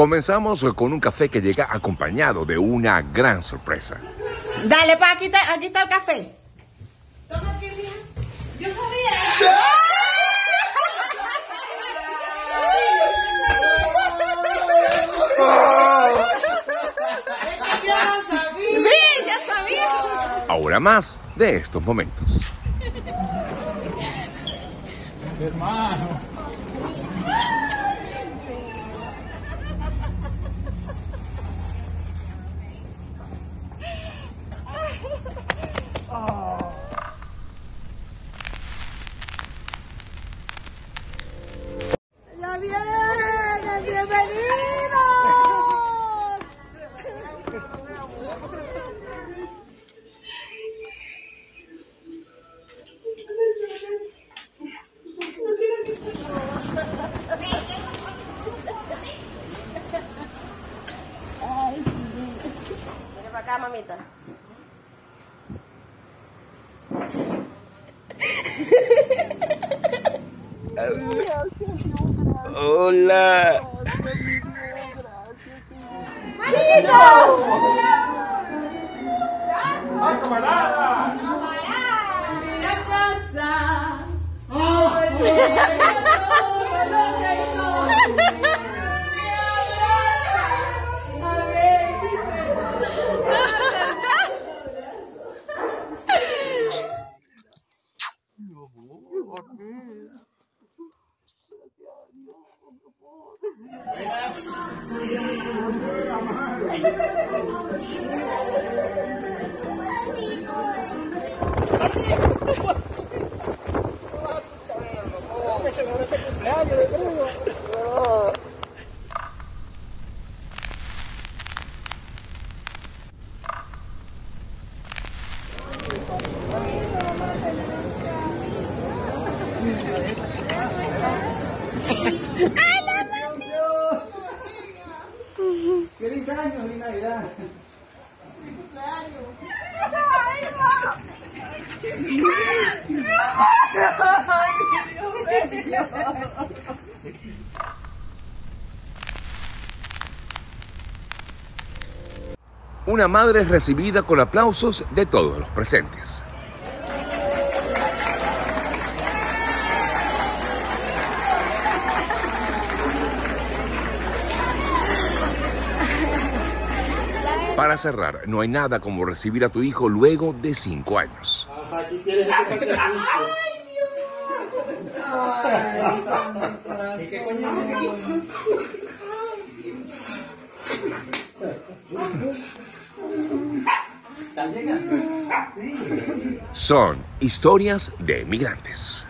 Comenzamos con un café que llega acompañado de una gran sorpresa. Dale, pa, aquí está el café. Toma aquí, mija. Yo sabía. Es que yo lo sabía. Sí, ya sabía. Ahora más de estos momentos. Hermano. Viene para acá, mamita. Hola. ¡Feliz año y Navidad! Una madre es recibida con aplausos de todos los presentes. Para cerrar, no hay nada como recibir a tu hijo luego de 5 años. Ajá, ¿qué quieres que te haga? ¡Ay, Dios! ¿Qué coño es? ¿Estás llegando? Sí. Son historias de emigrantes.